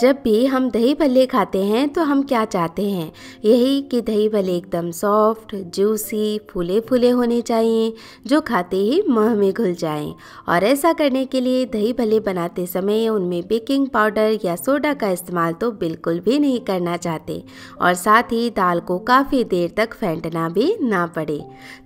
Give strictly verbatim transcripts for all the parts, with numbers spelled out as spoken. जब भी हम दही भल्ले खाते हैं तो हम क्या चाहते हैं, यही कि दही भल्ले एकदम सॉफ्ट, जूसी, फूले फूले होने चाहिए जो खाते ही मुँह में घुल जाएं। और ऐसा करने के लिए दही भल्ले बनाते समय उनमें बेकिंग पाउडर या सोडा का इस्तेमाल तो बिल्कुल भी नहीं करना चाहते, और साथ ही दाल को काफ़ी देर तक फेंटना भी ना पड़े।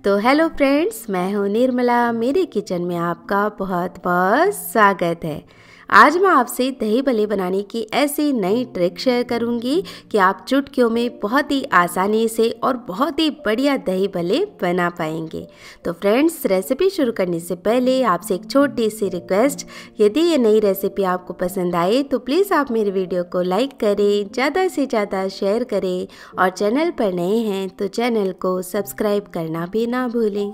तो हेलो फ्रेंड्स, मैं हूँ निर्मला, मेरे किचन में आपका बहुत बहुत स्वागत है। आज मैं आपसे दही भल्ले बनाने की ऐसी नई ट्रिक शेयर करूंगी कि आप चुटकियों में बहुत ही आसानी से और बहुत ही बढ़िया दही भल्ले बना पाएंगे। तो फ्रेंड्स, रेसिपी शुरू करने से पहले आपसे एक छोटी सी रिक्वेस्ट, यदि ये नई रेसिपी आपको पसंद आए तो प्लीज़ आप मेरे वीडियो को लाइक करें, ज़्यादा से ज़्यादा शेयर करें, और चैनल पर नए हैं तो चैनल को सब्सक्राइब करना भी ना भूलें।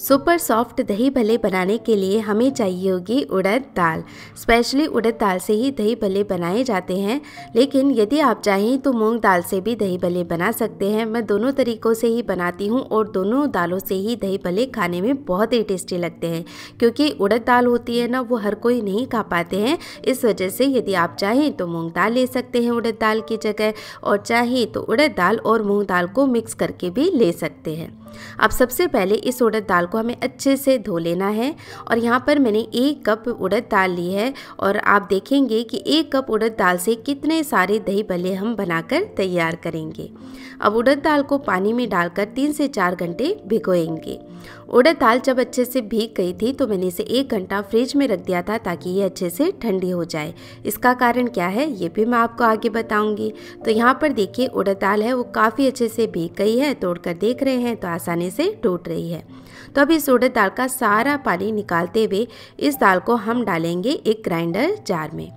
सुपर सॉफ्ट दही भल्ले बनाने के लिए हमें चाहिए होगी उड़द दाल। स्पेशली उड़द दाल से ही दही भल्ले बनाए जाते हैं, लेकिन यदि आप चाहें तो मूंग दाल से भी दही भल्ले बना सकते हैं। मैं दोनों तरीक़ों से ही बनाती हूं और दोनों दालों से ही दही भल्ले खाने में बहुत ही टेस्टी लगते हैं, क्योंकि उड़द दाल होती है ना, वो हर कोई नहीं खा पाते हैं। इस वजह से यदि आप चाहें तो मूँग दाल ले सकते हैं उड़द दाल की जगह, और चाहें तो उड़द दाल और मूँग दाल को मिक्स करके भी ले सकते हैं। अब सबसे पहले इस उड़द दाल को हमें अच्छे से धो लेना है, और यहाँ पर मैंने एक कप उड़द दाल ली है, और आप देखेंगे कि एक कप उड़द दाल से कितने सारे दही भल्ले हम बनाकर तैयार करेंगे। अब उड़द दाल को पानी में डालकर तीन से चार घंटे भिगोएंगे। उड़द दाल जब अच्छे से भीग गई थी तो मैंने इसे एक घंटा फ्रिज में रख दिया था ताकि ये अच्छे से ठंडी हो जाए। इसका कारण क्या है ये भी मैं आपको आगे बताऊंगी। तो यहाँ पर देखिए उड़द दाल है वो काफ़ी अच्छे से भीग गई है, तोड़कर देख रहे हैं तो आसानी से टूट रही है। तो अब इस उड़द दाल का सारा पानी निकालते हुए इस दाल को हम डालेंगे एक ग्राइंडर जार में।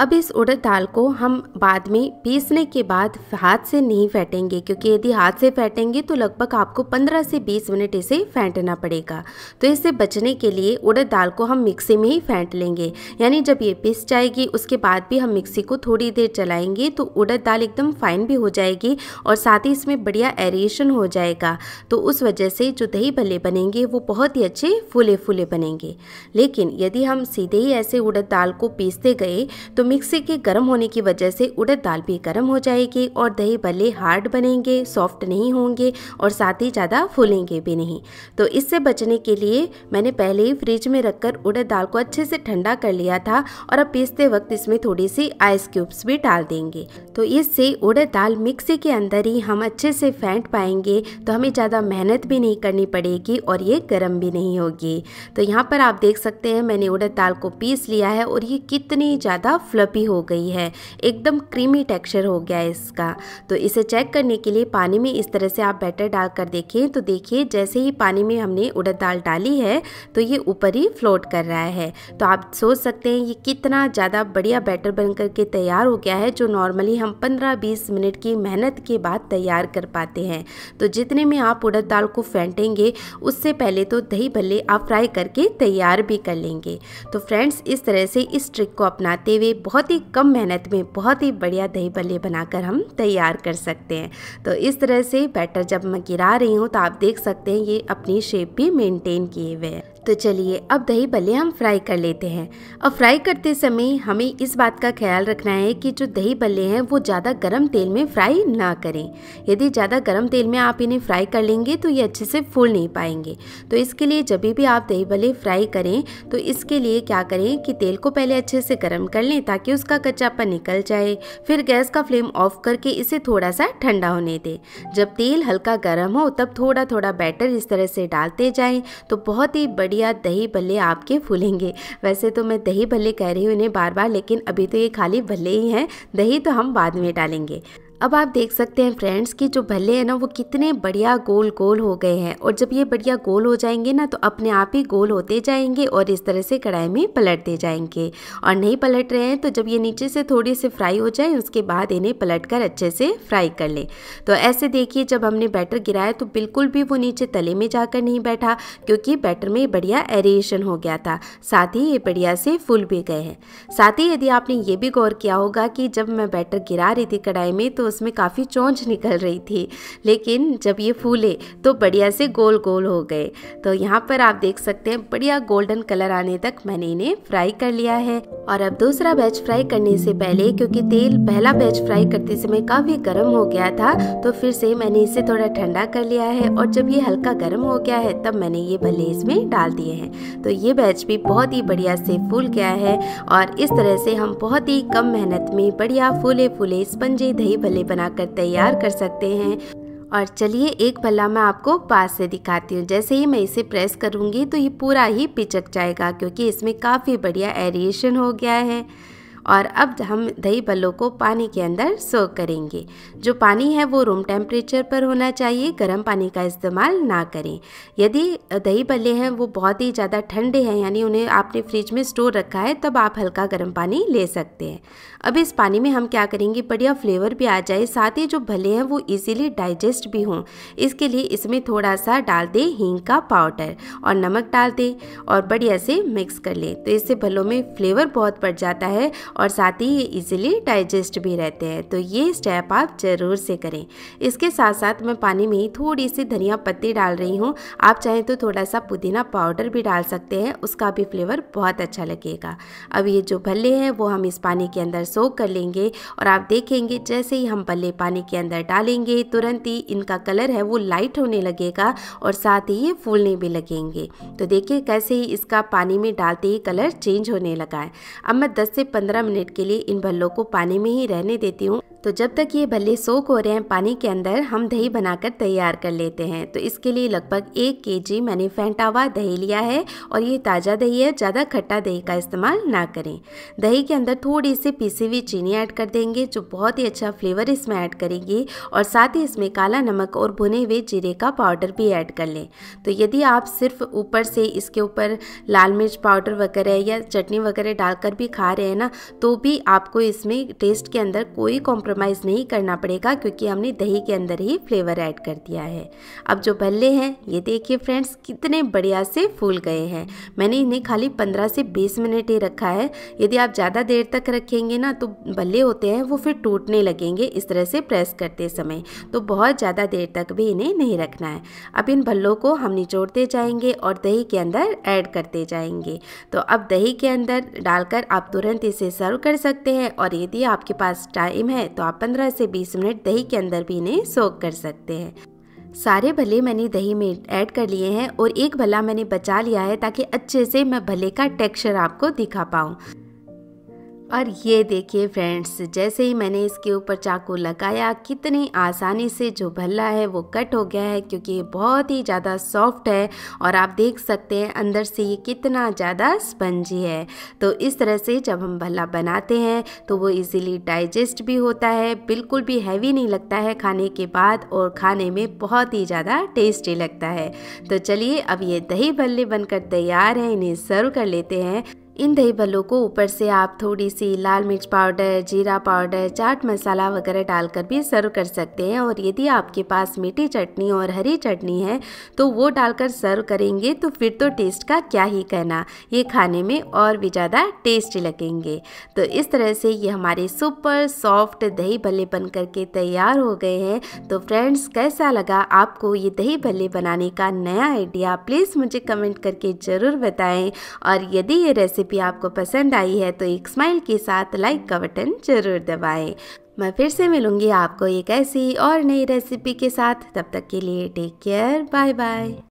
अब इस उड़द दाल को हम बाद में पीसने के बाद हाथ से नहीं फेंटेंगे, क्योंकि यदि हाथ से फेंटेंगे तो लगभग आपको पंद्रह से बीस मिनट इसे फेंटना पड़ेगा। तो इससे बचने के लिए उड़द दाल को हम मिक्सी में ही फेंट लेंगे, यानी जब ये पीस जाएगी उसके बाद भी हम मिक्सी को थोड़ी देर चलाएंगे तो उड़द दाल एकदम फाइन भी हो जाएगी, और साथ ही इसमें बढ़िया एरेशन हो जाएगा। तो उस वजह से जो दही भल्ले बनेंगे वो बहुत ही अच्छे फूले फूले बनेंगे। लेकिन यदि हम सीधे ही ऐसे उड़द दाल को पीसते गए तो मिक्सी के गर्म होने की वजह से उड़द दाल भी गर्म हो जाएगी और दही भल्ले हार्ड बनेंगे, सॉफ्ट नहीं होंगे, और साथ ही ज़्यादा फूलेंगे भी नहीं। तो इससे बचने के लिए मैंने पहले ही फ्रिज में रखकर उड़द दाल को अच्छे से ठंडा कर लिया था, और अब पीसते वक्त इसमें थोड़ी सी आइस क्यूब्स भी डाल देंगे। तो इससे उड़द दाल मिक्सी के अंदर ही हम अच्छे से फेंट पाएंगे, तो हमें ज़्यादा मेहनत भी नहीं करनी पड़ेगी और ये गर्म भी नहीं होगी। तो यहाँ पर आप देख सकते हैं मैंने उड़द दाल को पीस लिया है और ये कितनी ज़्यादा फ्लफी हो गई है, एकदम क्रीमी टेक्सचर हो गया है इसका। तो इसे चेक करने के लिए पानी में इस तरह से आप बैटर डालकर देखें तो देखिए जैसे ही पानी में हमने उड़द दाल डाली है तो ये ऊपर ही फ्लोट कर रहा है। तो आप सोच सकते हैं ये कितना ज़्यादा बढ़िया बैटर बनकर के तैयार हो गया है, जो नॉर्मली हम पंद्रह बीस मिनट की मेहनत के बाद तैयार कर पाते हैं। तो जितने में आप उड़द दाल को फेंटेंगे उससे पहले तो दही भल्ले आप फ्राई करके तैयार भी कर लेंगे। तो फ्रेंड्स, इस तरह से इस ट्रिक को अपनाते हुए बहुत ही कम मेहनत में बहुत ही बढ़िया दही भल्ले बनाकर हम तैयार कर सकते हैं। तो इस तरह से बैटर जब मैं गिरा रही हूँ तो आप देख सकते हैं ये अपनी शेप भी मेंटेन किए हुए हैं। तो चलिए अब दही भल्ले हम फ्राई कर लेते हैं। और फ्राई करते समय हमें इस बात का ख्याल रखना है कि जो दही भल्ले हैं वो ज़्यादा गर्म तेल में फ्राई ना करें। यदि ज़्यादा गर्म तेल में आप इन्हें फ्राई कर लेंगे तो ये अच्छे से फूल नहीं पाएंगे। तो इसके लिए जब भी आप दही भल्ले फ्राई करें तो इसके लिए क्या करें कि तेल को पहले अच्छे से गर्म कर लें ताकि उसका कच्चापन निकल जाए, फिर गैस का फ्लेम ऑफ करके इसे थोड़ा सा ठंडा होने दें। जब तेल हल्का गर्म हो तब थोड़ा थोड़ा बैटर इस तरह से डालते जाएँ तो बहुत ही बढ़िया दही भल्ले आपके फूलेंगे। वैसे तो मैं दही भल्ले कह रही हूँ इन्हें बार बार, लेकिन अभी तो ये खाली भल्ले ही हैं, दही तो हम बाद में डालेंगे। अब आप देख सकते हैं फ्रेंड्स कि जो भल्ले हैं ना वो कितने बढ़िया गोल गोल हो गए हैं, और जब ये बढ़िया गोल हो जाएंगे ना तो अपने आप ही गोल होते जाएंगे और इस तरह से कढ़ाई में पलटते जाएंगे। और नहीं पलट रहे हैं तो जब ये नीचे से थोड़ी सी फ्राई हो जाए उसके बाद इन्हें पलटकर अच्छे से फ्राई कर लें। तो ऐसे देखिए जब हमने बैटर गिराया तो बिल्कुल भी वो नीचे तले में जाकर नहीं बैठा, क्योंकि बैटर में बढ़िया एरेशन हो गया था, साथ ही ये बढ़िया से फूल भी गए हैं। साथ ही यदि आपने ये भी गौर किया होगा कि जब मैं बैटर गिरा रही थी कढ़ाई में तो उसमें काफ़ी चोंच निकल रही थी, लेकिन जब ये फूले तो बढ़िया से गोल गोल हो गए। तो यहाँ पर आप देख सकते हैं बढ़िया गोल्डन कलर आने तक मैंने इन्हें फ्राई कर लिया है। और अब दूसरा बैच फ्राई करने से पहले, क्योंकि तेल पहला बैच फ्राई करते समय काफ़ी गर्म हो गया था, तो फिर से मैंने इसे थोड़ा ठंडा कर लिया है और जब ये हल्का गर्म हो गया है तब मैंने ये भल्ले इसमें डाल दिए हैं। तो ये बैच भी बहुत ही बढ़िया से फूल गया है और इस तरह से हम बहुत ही कम मेहनत में बढ़िया फूले फूले स्पंजी दही भल्ले बनाकर तैयार कर सकते हैं। और चलिए एक भल्ला मैं आपको पास से दिखाती हूँ। जैसे ही मैं इसे प्रेस करूँगी तो ये पूरा ही पिचक जाएगा, क्योंकि इसमें काफ़ी बढ़िया एरिएशन हो गया है। और अब हम दही भल्लों को पानी के अंदर सोक करेंगे। जो पानी है वो रूम टेम्परेचर पर होना चाहिए, गर्म पानी का इस्तेमाल ना करें। यदि दही भल्ले हैं वो बहुत ही ज़्यादा ठंडे हैं, यानी उन्हें आपने फ्रिज में स्टोर रखा है, तब आप हल्का गर्म पानी ले सकते हैं। अब इस पानी में हम क्या करेंगे, बढ़िया फ्लेवर भी आ जाए, साथ ही जो भल्ले हैं वो ईजिली डाइजेस्ट भी हों, इसके लिए इसमें थोड़ा सा डाल दें हींग का पाउडर और नमक डाल दें और बढ़िया से मिक्स कर लें। तो इससे भल्लों में फ्लेवर बहुत बढ़ जाता है और साथ ही ये इजीली डाइजेस्ट भी रहते हैं। तो ये स्टेप आप ज़रूर से करें। इसके साथ साथ मैं पानी में ही थोड़ी सी धनिया पत्ती डाल रही हूँ, आप चाहें तो थोड़ा सा पुदीना पाउडर भी डाल सकते हैं, उसका भी फ्लेवर बहुत अच्छा लगेगा। अब ये जो भल्ले हैं वो हम इस पानी के अंदर सोक कर लेंगे और आप देखेंगे जैसे ही हम भल्ले पानी के अंदर डालेंगे तुरंत ही इनका कलर है वो लाइट होने लगेगा और साथ ही ये फूलने भी लगेंगे। तो देखिए कैसे ही इसका पानी में डालते ही कलर चेंज होने लगा है। अब मैं दस से पंद्रह मिनट के लिए इन भल्लों को पानी में ही रहने देती हूँ। तो जब तक ये भल्ले सोक हो रहे हैं पानी के अंदर, हम दही बनाकर तैयार कर लेते हैं। तो इसके लिए लगभग एक केजी मैंने फेंटा हुआ दही लिया है और ये ताज़ा दही है, ज़्यादा खट्टा दही का इस्तेमाल ना करें। दही के अंदर थोड़ी सी पीसी हुई चीनी ऐड कर देंगे, जो बहुत ही अच्छा फ्लेवर इसमें ऐड करेगी और साथ ही इसमें काला नमक और भुने हुए जीरे का पाउडर भी ऐड कर लें। तो यदि आप सिर्फ ऊपर से इसके ऊपर लाल मिर्च पाउडर वगैरह या चटनी वगैरह डालकर भी खा रहे हैं ना, तो भी आपको इसमें टेस्ट के अंदर कोई कॉम्प्रोमाइज़ कॉम्प्रोमाइज़ नहीं करना पड़ेगा, क्योंकि हमने दही के अंदर ही फ्लेवर ऐड कर दिया है। अब जो भल्ले हैं ये देखिए फ्रेंड्स कितने बढ़िया से फूल गए हैं। मैंने इन्हें खाली पंद्रह से बीस मिनट ही रखा है। यदि आप ज़्यादा देर तक रखेंगे ना तो भल्ले होते हैं वो फिर टूटने लगेंगे, इस तरह से प्रेस करते समय। तो बहुत ज़्यादा देर तक भी इन्हें नहीं रखना है। अब इन भल्लों को हम निचोड़ते जाएंगे और दही के अंदर ऐड करते जाएंगे। तो अब दही के अंदर डालकर आप तुरंत इसे सर्व कर सकते हैं और यदि आपके पास टाइम है तो आप पंद्रह से बीस मिनट दही के अंदर भी इन्हें सोक कर सकते हैं। सारे भल्ले मैंने दही में ऐड कर लिए हैं और एक भल्ला मैंने बचा लिया है ताकि अच्छे से मैं भल्ले का टेक्सचर आपको दिखा पाऊँ। और ये देखिए फ्रेंड्स, जैसे ही मैंने इसके ऊपर चाकू लगाया कितनी आसानी से जो भल्ला है वो कट हो गया है, क्योंकि ये बहुत ही ज़्यादा सॉफ्ट है और आप देख सकते हैं अंदर से ये कितना ज़्यादा स्पंजी है। तो इस तरह से जब हम भल्ला बनाते हैं तो वो इजीली डाइजेस्ट भी होता है, बिल्कुल भी हैवी नहीं लगता है खाने के बाद और खाने में बहुत ही ज़्यादा टेस्टी लगता है। तो चलिए अब ये दही भल्ले बनकर तैयार हैं, इन्हें सर्व कर लेते हैं। इन दही भल्लों को ऊपर से आप थोड़ी सी लाल मिर्च पाउडर, जीरा पाउडर, चाट मसाला वगैरह डालकर भी सर्व कर सकते हैं और यदि आपके पास मीठी चटनी और हरी चटनी है तो वो डालकर सर्व करेंगे तो फिर तो टेस्ट का क्या ही कहना, ये खाने में और भी ज़्यादा टेस्टी लगेंगे। तो इस तरह से ये हमारे सुपर सॉफ्ट दही भल्ले बन करके तैयार हो गए हैं। तो फ्रेंड्स कैसा लगा आपको ये दही भल्ले बनाने का नया आइडिया, प्लीज़ मुझे कमेंट करके ज़रूर बताएँ। और यदि ये रेसिपी भी आपको पसंद आई है तो एक स्माइल के साथ लाइक का बटन जरूर दबाएं। मैं फिर से मिलूंगी आपको एक ऐसी और नई रेसिपी के साथ, तब तक के लिए टेक केयर, बाय बाय।